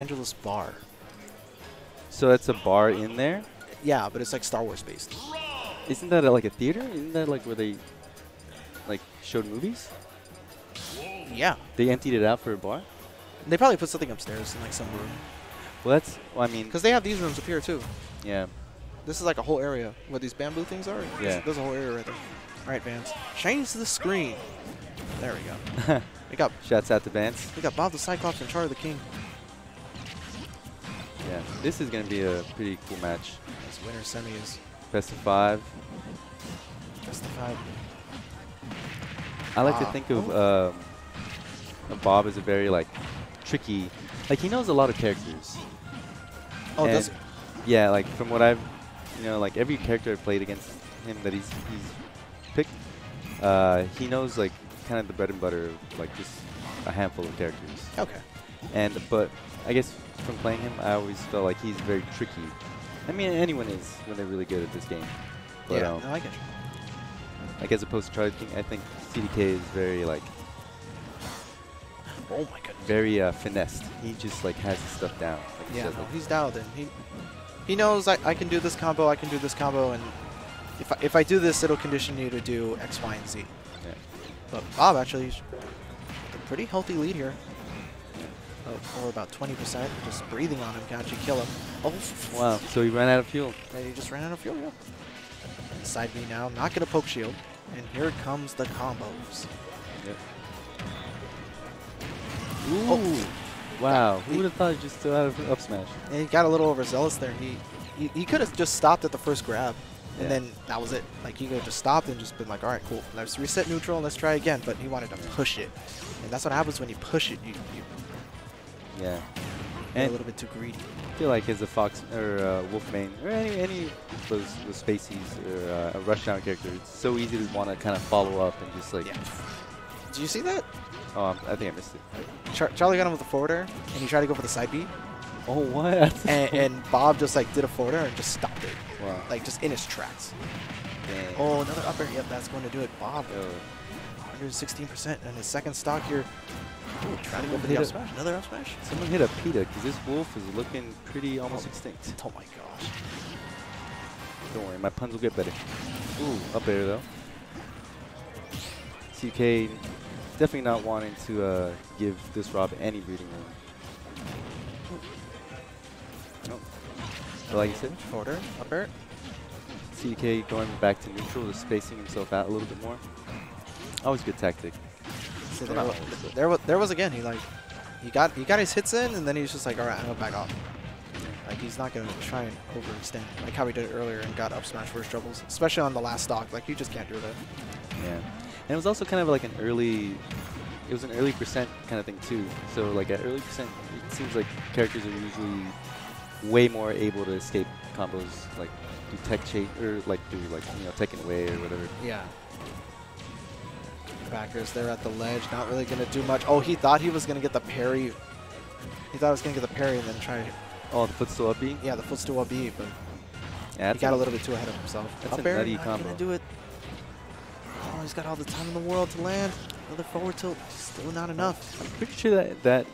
Angelus Bar. So that's a bar in there? Yeah, but it's like Star Wars based. Isn't that like a theater? Isn't that like where they like showed movies? Yeah. They emptied it out for a bar? They probably put something upstairs in like some room. Well, that's, well, I mean. Because they have these rooms up here too. Yeah. This is like a whole area where these bamboo things are. Yeah. There's a whole area right there. All right, Vance. Change the screen. There we go. We got shouts out to Vance. We got Bob the Cyclops and Charlie the King. Yeah, this is going to be a pretty cool match. This winner semis. Best of five. Best of five. I like to think of Bob as a very, like, tricky... Like, he knows a lot of characters. Oh, and does he? Yeah, like, from what I've... You know, like, every character I've played against him that he's picked, he knows, like, kind of the bread and butter of, like, just a handful of characters. Okay. And, but, I guess... From playing him, I always felt like he's very tricky. I mean, anyone is when they're really good at this game. But, yeah, no, I get you. Like, as opposed to Charlie King, I think CDK is very, like... Oh, my goodness. Very finessed. He just, like, has his stuff down. Like yeah, no, he's dialed in. He knows I can do this combo, I can do this combo, and if I do this, it'll condition you to do X, Y, and Z. Yeah. But Bob, actually, he's a pretty healthy lead here. Or about 20%, just breathing on him can actually kill him. Oh, wow, so he ran out of fuel. Yeah, he just ran out of fuel, yeah. Inside me now, not going to poke shield. And here comes the combos. Yep. Ooh, oh. Wow, who would have thought he just stood out of up smash? Yeah, he got a little overzealous there. He could have just stopped at the first grab, and then that was it. Like, he could have just stopped and just been like, all right, cool, let's reset neutral and let's try again. But he wanted to push it. And that's what happens when you push it. You yeah, and a little bit too greedy. I feel like as a Fox or Wolf main or any of those spaces or a rushdown character, it's so easy to want to kind of follow up and just like. Yeah. Did you see that? Oh, I think I missed it. Charlie got him with a forward air, and he tried to go for the side B. Oh what? and Bob just like did a forward air and just stopped it. Wow. Like just in his tracks. Dang. Oh, another up air. Yep, that's going to do it. Bob. 116% and his second stock here. Ooh, trying to go for the up smash. Another up smash. Someone hit a PETA because this wolf is looking pretty almost extinct. Oh my gosh. Don't worry, my puns will get better. Ooh, up air though. CK definitely not wanting to give this Rob any breathing room. Nope. So like you said, order, up air. CK going back to neutral, just spacing himself out a little bit more. Always good tactic. So there was again. He like he got his hits in, and then he was just like, all right, I'm gonna back off. Like he's not gonna try and overextend like how he did earlier and got up smash for his troubles, especially on the last stock. Like you just can't do that. Yeah, and it was also kind of like an early percent kind of thing too. So like at early percent, it seems like characters are usually way more able to escape combos, like do tech chase or like do like you know tech and away or whatever. Yeah. Backers there at the ledge, not really going to do much. Oh, he thought he was going to get the parry. He thought he was going to get the parry and then try. Oh, the footstool up B? Yeah, the footstool up B, but yeah, he got a little bit too ahead of himself. That's up a nutty combo. Gonna do it. Oh, he's got all the time in the world to land. Another forward tilt, still not enough. I'm pretty sure that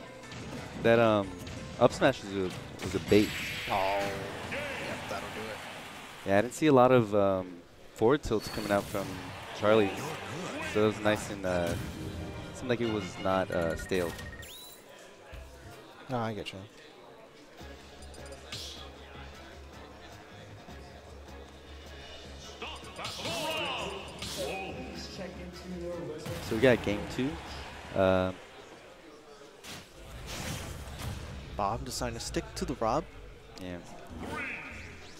up smash was a bait. Oh, yeah, that'll do it. Yeah, I didn't see a lot of forward tilts coming out from Charlie. So it was nice and seemed like it was not stale. No, I get you. So we got game 2. Bob deciding to stick to the ROB. Yeah.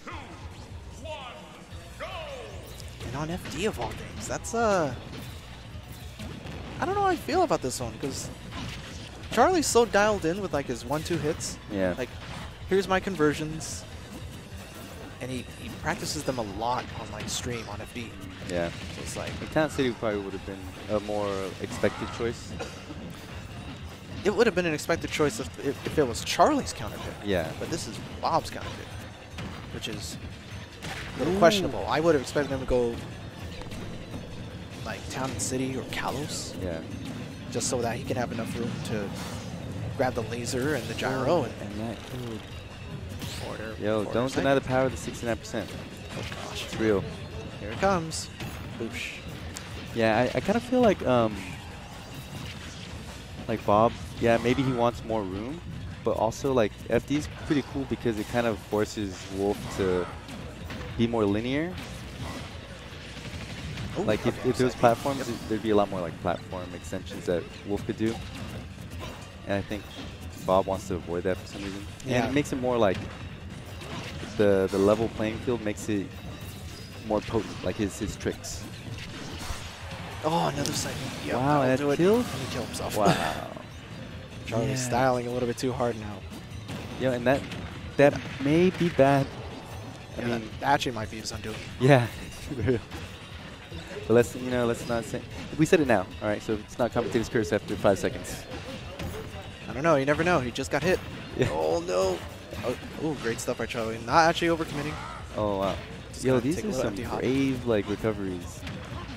3, 2, 1, go! And on FD of all things, that's I don't know how I feel about this one because Charlie's so dialed in with like his 1-2 hits. Yeah. Like, here's my conversions, and he practices them a lot on like stream on FD. Yeah. So it's like Town City probably would have been a more expected choice. It would have been an expected choice if it was Charlie's counter pick. Yeah. But this is Bob's counter pick, which is a little questionable. I would have expected him to go. Like Town and City or Kalos. Yeah. Just so that he can have enough room to grab the laser and the gyro and that code. Yo, don't deny the power of the 69%. Oh gosh. It's real. Here it comes. Boosh. Yeah, I kind of feel like Bob, yeah, maybe he wants more room, but also like FD's pretty cool because it kind of forces Wolf to be more linear. Ooh, like if there was platforms, there'd be a lot more like platform extensions that Wolf could do. And I think Bob wants to avoid that for some reason. Yeah. And it makes it more like the level playing field makes it more potent, like his tricks. Oh, another cycle. Yep, wow, that kill? He killed himself. Wow. Charlie's styling a little bit too hard now. Yeah, and that may be bad. Yeah, I mean, that actually might be his undoing. Yeah. But let's, you know, let's not say. We said it now, all right? So it's not commentator's curse after 5 seconds. I don't know. You never know. He just got hit. Yeah. Oh, no. Oh, great stuff by Charlie. Not actually overcommitting. Oh, wow. Just yo, these are some brave, like, recoveries.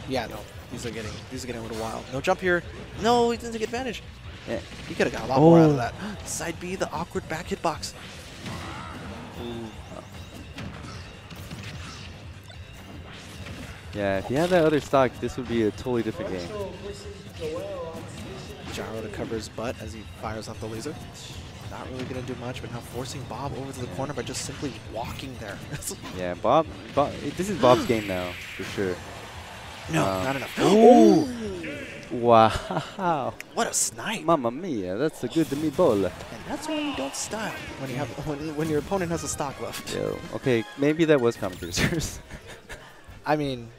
Yeah, no. These are getting a little wild. No jump here. No, he didn't take advantage. Yeah. He could have got a lot more out of that. Side B, the awkward back hitbox. Yeah, if you had that other stock, this would be a totally different game. Gyro to cover his butt as he fires off the laser. Not really going to do much, but now forcing Bob over to the corner by just simply walking there. Yeah, Bob, this is Bob's game now, for sure. No, not enough. Oh! Wow. What a snipe. Mamma mia, that's a good demi-bowl. And that's why you don't style when you have when your opponent has a stock left. Yo, okay, maybe that was commentators. I mean,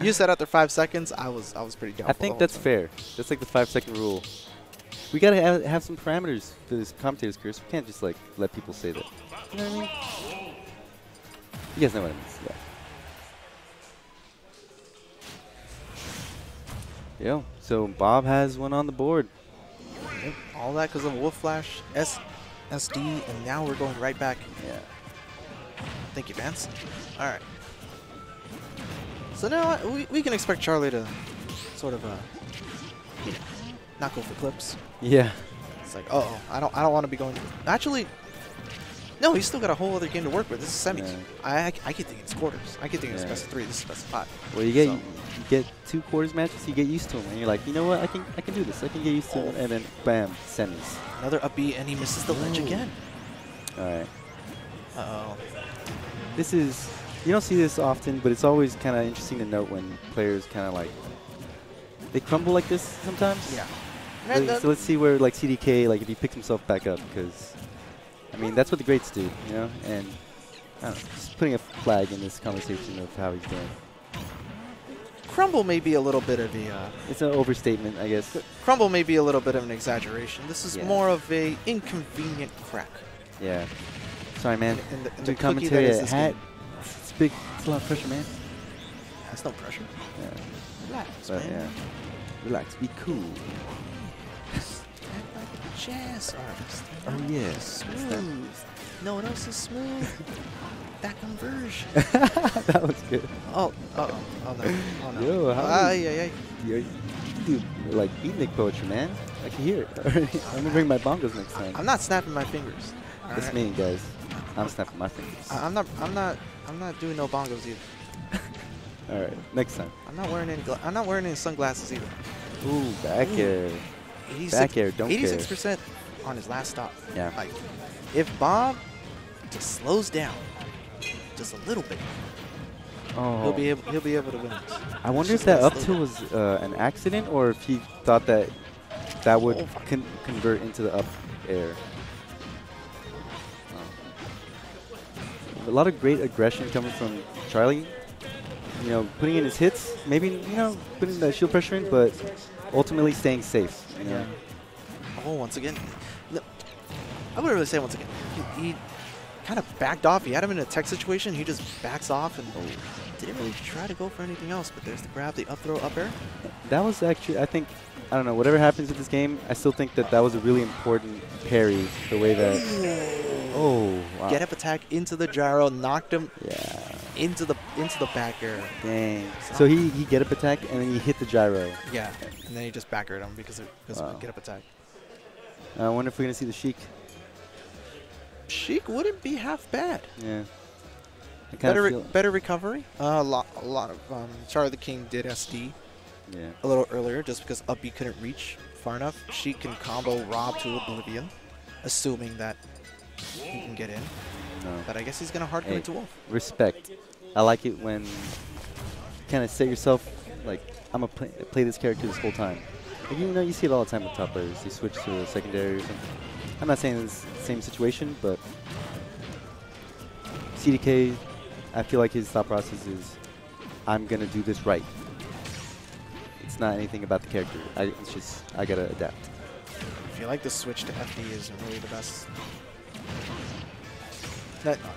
you said after 5 seconds, I was pretty doubtful. I think that's fair. That's like the 5 second rule. We gotta have some parameters for this commentator's curse. We can't just like let people say that. You know what I mean? You guys know what I mean. Yeah. Yo, so Bob has one on the board. Yep, all that because of Wolf Flash, SD, and now we're going right back. Yeah. Thank you, Vance. All right. So now we can expect Charlie to sort of not go for clips. Yeah. It's like, uh-oh, I don't want to be going. Actually, no, he's still got a whole other game to work with. This is semis. Yeah. I keep thinking it's quarters. I keep thinking it's best of three. This is best of five. Well, you get two quarters matches, you get used to them, and you're like, you know what, I can do this. I can get used to it, and then bam, semis. Another upbeat, and he misses the ledge again. All right. Uh-oh. This is, you don't see this often, but it's always kind of interesting to note when players kind of like, they crumble like this sometimes. Yeah. So let's see where like CDK, like if he picks himself back up, because I mean, that's what the greats do, you know? And I don't know, just putting a flag in this conversation of how he's doing. Crumble may be a little bit of a... it's an overstatement, I guess. Crumble may be a little bit of an exaggeration. This is more of a inconvenient crack. Yeah. Sorry, man. The commentary is hat. It's big. It's a lot of pressure, man. That's no pressure. Yeah. Relax, but, man. Yeah. Relax. Be cool. Jazz artist. Oh, yeah. Smooth. No one else is smooth. That conversion. That was good. Oh, uh-oh. Oh, no. Oh, no. Yo, how dude, like, beatnik poetry, man. I can hear it. I'm going to bring my bongos next time. I'm not snapping my fingers. It's me, guys. I'm snapping my fingers. I'm not doing no bongos either. All right, next time. I'm not wearing any sunglasses either. Ooh, back air. 86, back air, don't 86% on his last stop. Yeah. Like, if Bob just slows down just a little bit, he'll be able to win this. I wonder if that up tilt was an accident or if he thought that that would convert into the up air. A lot of great aggression coming from Charlie. You know, putting in his hits, maybe, you know, putting the shield pressure in, but ultimately staying safe. You know? Oh, once again. No, I wouldn't really say once again. He kind of backed off. He had him in a tech situation. He just backs off and didn't really try to go for anything else. But there's the grab, the up throw, up air. That was actually, I think, I don't know, whatever happens in this game, I still think that that was a really important parry. The way that, oh, wow. Get up attack into the gyro, knocked him into the back air. Dang. So he get up attack and then he hit the gyro. Yeah, and then he just back aired him because of get up attack. I wonder if we're going to see the Sheik. Sheik wouldn't be half bad. Yeah. Better recovery. A lot of Charlie the King did SD a little earlier just because up B couldn't reach far enough. Sheik can combo Rob to Oblivion, assuming that he can get in. No. But I guess he's going to hard go into Wolf. Respect. I like it when kind of set yourself like, I'm going to play this character this whole time. Like, you know, you see it all the time with top players. You switch to a secondary or something. I'm not saying it's the same situation, but CDK, I feel like his thought process is, I'm going to do this right. It's not anything about the character. It's just, I got to adapt. I feel like the switch to FD isn't really the best.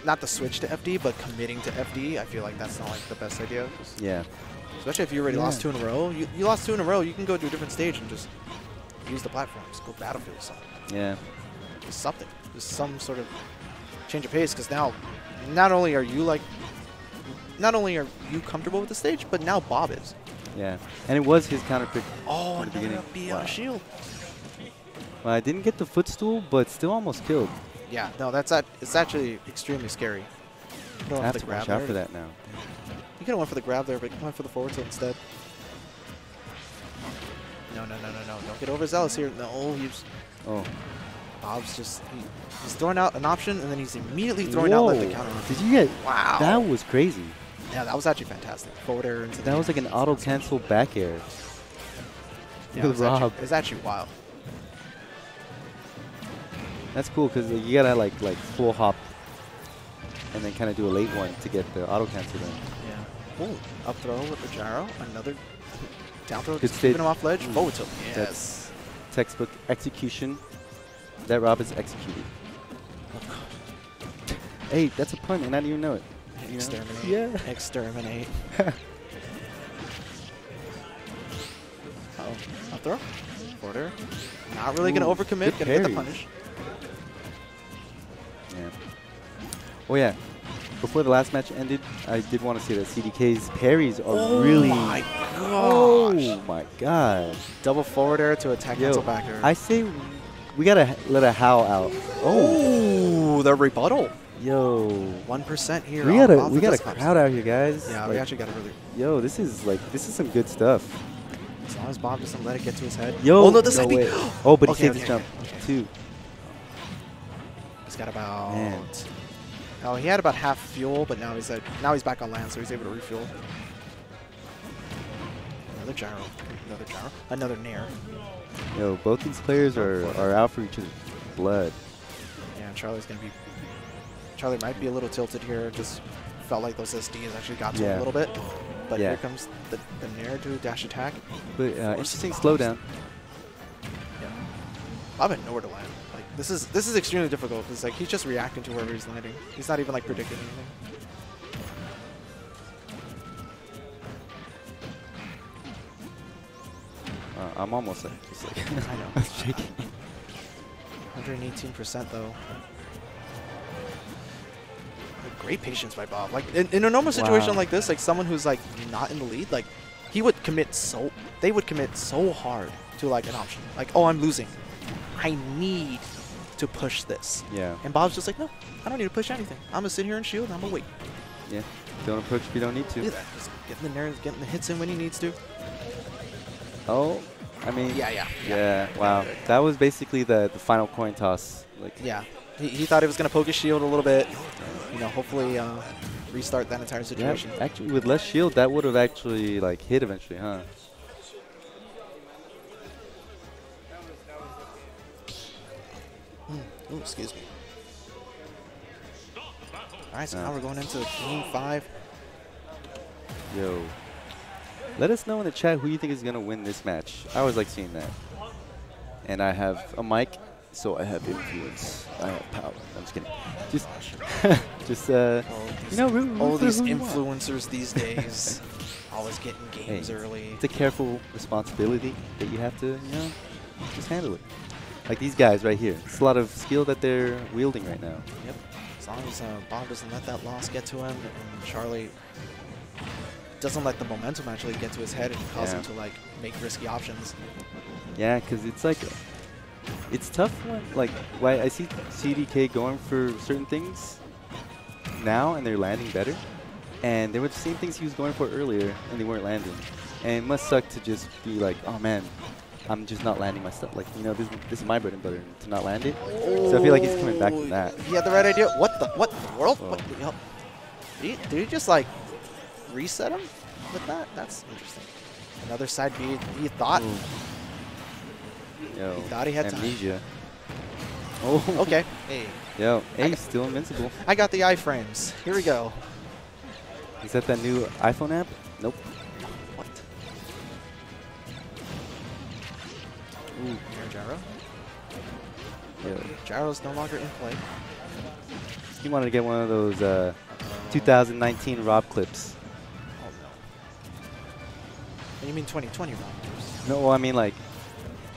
Not the switch to FD, but committing to FD, I feel like that's not like the best idea. Yeah. Especially if you already lost two in a row. You lost two in a row, you can go to a different stage and just use the platforms. Go Battlefield or something. Yeah. Just something. Just some sort of change of pace, because now not only are you like, not only are you comfortable with the stage, but now Bob is. Yeah. And it was his counter pick. Oh, and another B on a shield. Well, I didn't get the footstool, but still almost killed. Yeah, no, that's not, it's actually extremely scary. I have to watch out for that now. You could have went for the grab there, but you went for the forward tilt instead. No. Don't get overzealous here. No, he's... Oh. Bob's just... He's throwing out an option, and then he's immediately throwing out like the counter. Did you get... Wow. That was crazy. Yeah, that was actually fantastic. Forward air into that was like an auto-cancel back air. Yeah, it was Rob. It was actually wild. That's cool, because you gotta like full hop and then kind of do a late one to get the auto cancel in. Yeah. Ooh, up throw with the gyro. Another down throw. Just keeping him off ledge. Forward tilt. Yes. Textbook execution. That Rob is executed. Oh, God. Hey, that's a pun, and I didn't even know it. Exterminate. You know? Yeah. Exterminate. Uh-oh. Up throw. Order. Not really going to overcommit. Going to get the punish. Yeah. Oh yeah, before the last match ended, I did want to say that CDK's parries are really... Oh my gosh! Oh my gosh! Double forward air to attack cancel back air. I say we gotta let a howl out. Oh, the rebuttal! Yo, 1% here. We got a crowd out here, guys. Yeah, like, we actually got a really... Yo, this is some good stuff. As long as Bob doesn't let it get to his head. Yo, oh no, this might be... Oh, but he saved his jump too. He's got about... Oh, he had about half fuel, but now he's back on land, so he's able to refuel. Another gyro. Another gyro. Another nair. Yo, both these players are out for each other's blood. Yeah, Charlie's going to be... Charlie might be a little tilted here. Just felt like those SDs actually got to him a little bit. But here comes the nair to dash attack. But interesting slowdown. Yeah. I've been nowhere to land. This is extremely difficult. It's like he's just reacting to wherever he's landing. He's not even like predicting anything. I'm almost like, I know. I'm shaking. 118% though. Great patience by Bob. Like in a normal situation like this, like someone who's like not in the lead, like he would commit they would commit so hard to like an option. Like, oh, I'm losing. I need to push this. Yeah. And Bob's just like, no, I don't need to push anything. I'm going to sit here and shield and I'm going to wait. Yeah. Don't approach if you don't need to. Look at that. Just getting the nerves, getting the hits in when he needs to. Oh, I mean. Yeah. Wow. That was basically the final coin toss. Like. Yeah. He thought he was going to poke his shield a little bit. You know, hopefully restart that entire situation. Yeah, actually, with less shield, that would have actually like hit eventually, huh? Ooh, excuse me. Alright, so now we're going into game 5. Yo. Let us know in the chat who you think is going to win this match. I always like seeing that. And I have a mic, so I have influence. I have power. I'm just kidding. Just you know, all these influencers these days always getting games early. It's a careful responsibility that you have to, you know, just handle it. Like these guys right here. It's a lot of skill that they're wielding right now. Yep. As long as Bob doesn't let that loss get to him, and Charlie doesn't let the momentum actually get to his head and cause him to like make risky options. Yeah, because it's like it's tough when, like I see CDK going for certain things now, and they're landing better. And they were the same things he was going for earlier, and they weren't landing. And it must suck to just be like, oh man, I'm just not landing my stuff. Like, you know, this is my bread and butter, to not land it. Oh. So I feel like he's coming back from that. He had the right idea. What the world? Oh. What the hell? Did he just, like, reset him with that? That's interesting. Another side B, he thought. Yo, he thought he had amnesia. Time. Oh. Okay. Hey. Yo, hey, still invincible. I got the iframes. Here we go. Is that that new iPhone app? Nope. What? Ooh, air gyro. Yeah. Gyro's no longer in play. He wanted to get one of those 2019 ROB clips. Oh no. You mean 2020 ROB clips? No, well, I mean like,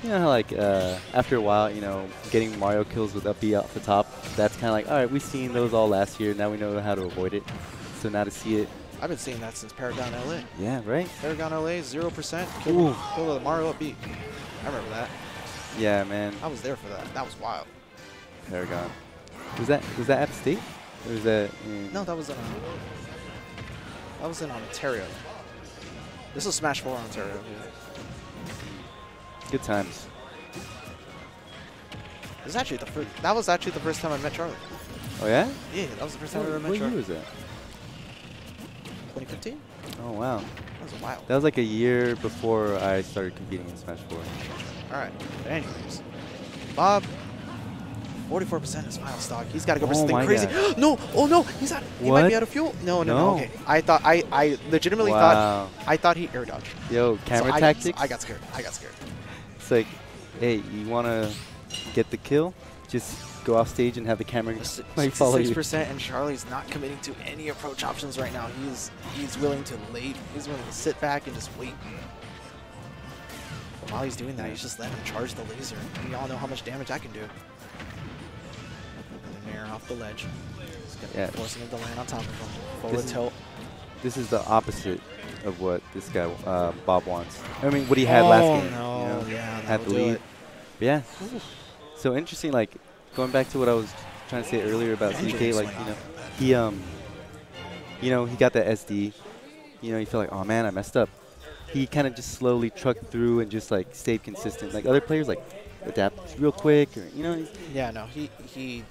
you know, like after a while, you know, getting Mario kills with up B off the top. That's kind of like, all right, we've seen those all last year. Now we know how to avoid it. So now to see it. I've been seeing that since Paragon LA. Yeah, right? Paragon LA, 0%. Kill with the Mario upbeat. I remember that. Yeah, man. I was there for that. That was wild. Paragon. Was that App State? Or was that? No, that was in Ontario. This was Smash 4 Ontario. Yeah. Good times. This is actually the first. That was actually the first time I met Charlie. Oh yeah? Yeah, that was the first time I ever met Charlie. What year was that? 2015? Oh, wow. That was wild. That was like a year before I started competing in Smash 4. Alright. Anyways. Bob, 44% is final stock. He's got to go for something crazy. No! Oh, no! He's out. He might be out of fuel. No. Okay. I thought, I legitimately thought, I thought he air dodged. Yo, camera tactics? I got scared. It's like, hey, you want to get the kill? Just go off stage and have the camera like follow you. 6%, and Charlie's not committing to any approach options right now. He's willing to late. He's willing to sit back and just wait. But while he's doing that, he's just letting him charge the laser. We all know how much damage I can do. And air off the ledge. Yeah. Forcing him to land on top of him. Forward tilt. This is the opposite of what this guy Bob wants. I mean, what he had last game. No. You know, yeah, had the lead. Yeah. So interesting, like. Going back to what I was trying to say earlier about CDK, like, you know, he got that SD, you know, you feel like, oh man, I messed up. He kind of just slowly trucked through and just like stayed consistent. Like other players, like adapt real quick, or you know. Yeah, no, he